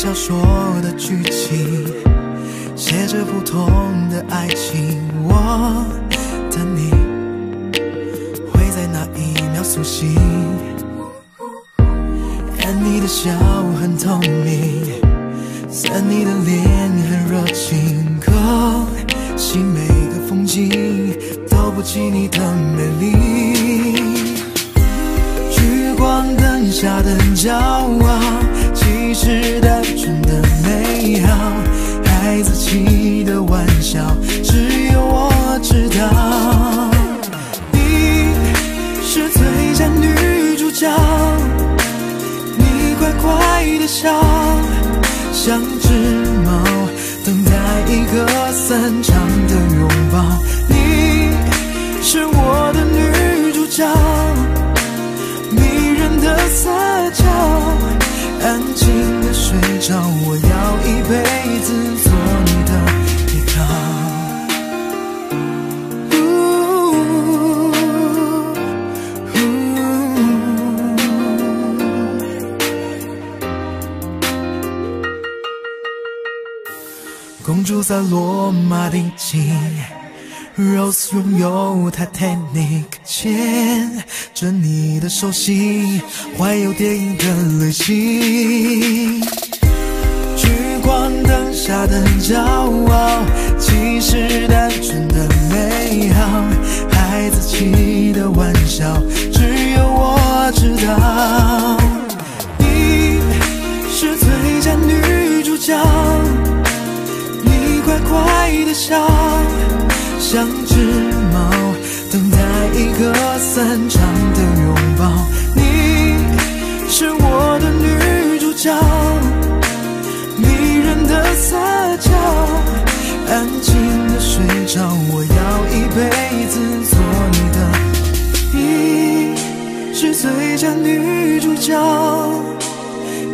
小说的剧情，写着不同的爱情。我的你会在哪一秒苏醒？看你的笑很透明，看你的脸很热情。可惜每个风景都不及你的美丽。聚光灯下的骄傲， 其实单纯的美好，孩子气的玩笑，只有我知道。你是最佳女主角，你乖乖的笑，像只猫，等待一个散场的拥抱。你是我的女主角，迷人的撒娇， 安静的睡着，我要一辈子做你的依靠。公主在罗马定情 ，Rose 拥有 Titanic， 牵着你的手心，环游电影的旅行。聚光灯下的骄傲，其实单纯的美好，孩子气的玩笑，只有我知道。你是最佳女主角，你乖乖的笑， 像只猫，等待一个散场的拥抱。你是我的女主角，迷人的撒娇，安静的睡着，我要一辈子做你的。你是最佳女主角，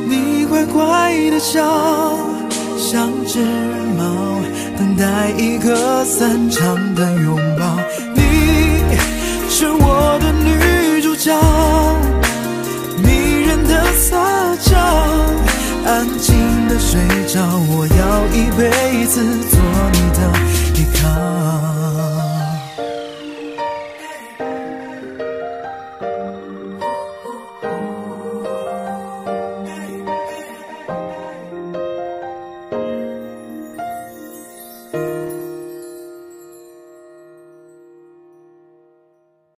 你乖乖的笑，像只猫， 等待一个散场的拥抱。你是我的女主角，迷人的撒娇，